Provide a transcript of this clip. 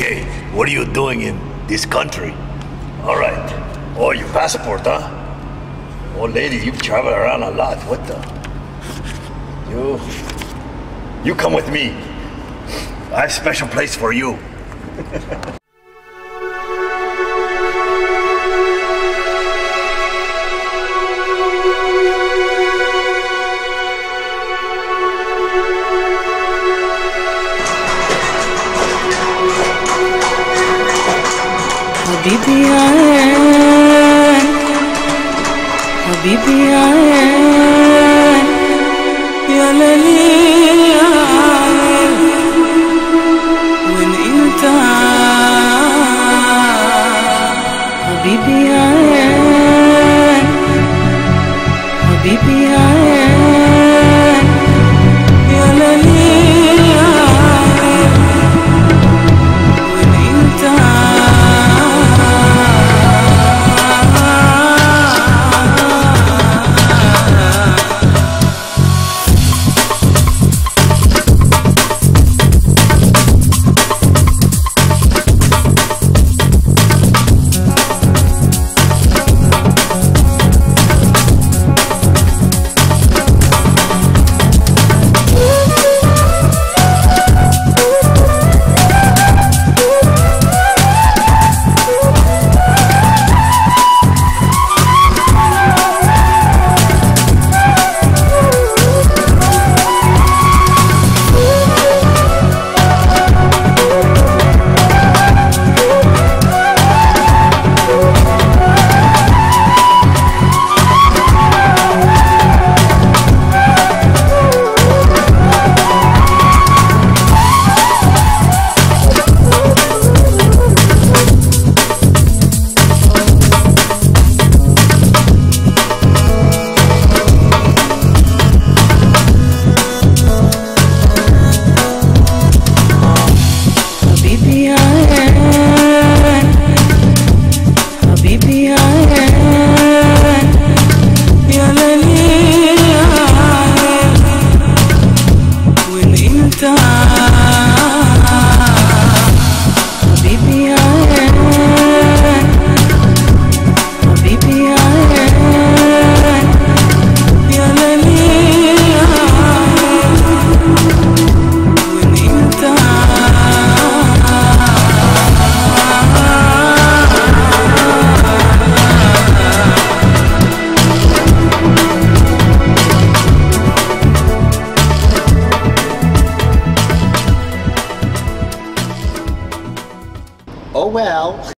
Okay, what are you doing in this country? All right. Oh, your passport, huh? Oh, lady, you've traveled around a lot. What the? You come with me. I have a special place for you. Oh well.